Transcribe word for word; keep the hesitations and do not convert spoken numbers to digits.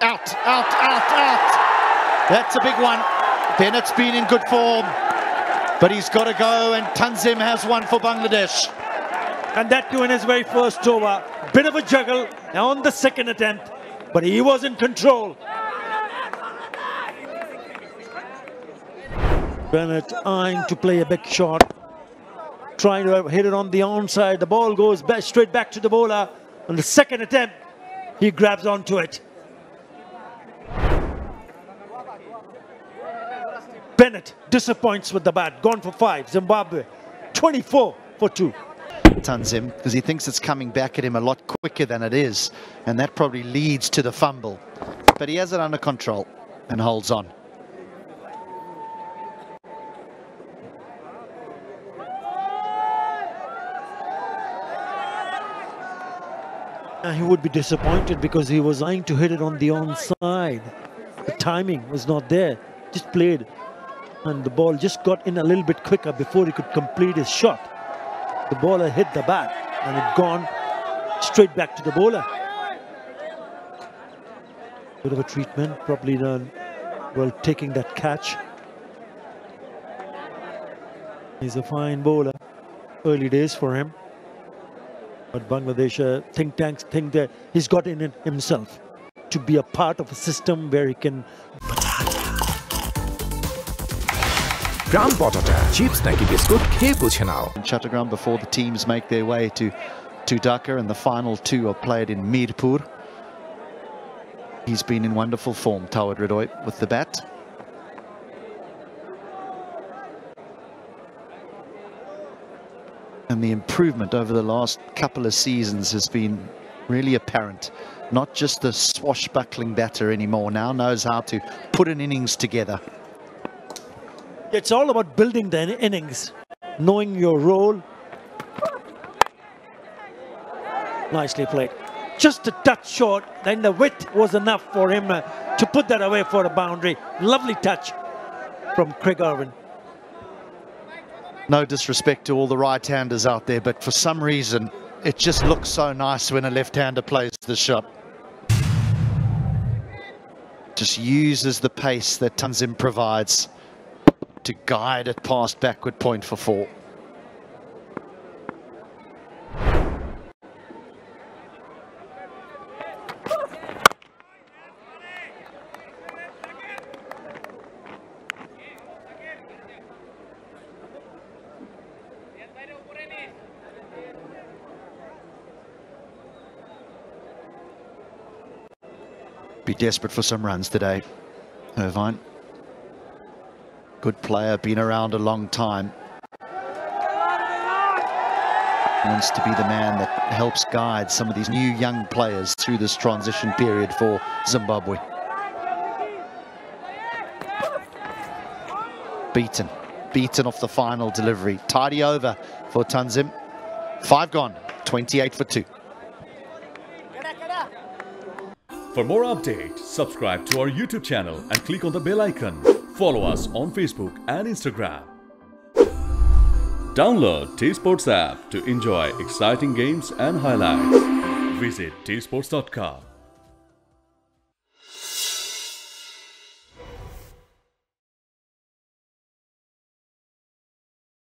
Out, out, out, out. That's a big one. Bennett's been in good form, but he's got to go, and Tanzim has one for Bangladesh. And that too in his very first over. Bit of a juggle on the second attempt, but he was in control. Bennett eyeing to play a big shot, trying to hit it on the onside. The ball goes back, straight back to the bowler. On the second attempt, he grabs onto it. Bennett disappoints with the bat. Gone for five. Zimbabwe, twenty-four for two. Tanzim, because he thinks it's coming back at him a lot quicker than it is, and that probably leads to the fumble. But he has it under control and holds on. And he would be disappointed because he was eyeing to hit it on the onside. The timing was not there. Just played, and the ball just got in a little bit quicker before he could complete his shot. The bowler hit the bat and it gone straight back to the bowler. Bit of a treatment, probably done well taking that catch. He's a fine bowler. Early days for him. But Bangladesh uh, think tanks think that he's got in it himself to be a part of a system where he can. Chattagran before the teams make their way to, to Dhaka, and the final two are played in Mirpur. He's been in wonderful form, Tawad Ridoy, with the bat. And the improvement over the last couple of seasons has been really apparent. Not just the swashbuckling batter anymore, now knows how to put an innings together. It's all about building the in innings, knowing your role. Nicely played. Just a touch short, then the width was enough for him uh, to put that away for a boundary. Lovely touch from Craig Ervine. No disrespect to all the right-handers out there, but for some reason, it just looks so nice when a left-hander plays the shot. Just uses the pace that Tanzim provides to guide it past backward point for four. Be desperate for some runs today, Ervine. Good player, been around a long time. Wants to be the man that helps guide some of these new young players through this transition period for Zimbabwe. Beaten, beaten off the final delivery. Tidy over for Tanzim. Five gone, twenty-eight for two. For more updates, subscribe to our YouTube channel and click on the bell icon. Follow us on Facebook and Instagram. Download T Sports app to enjoy exciting games and highlights. Visit T Sports dot com.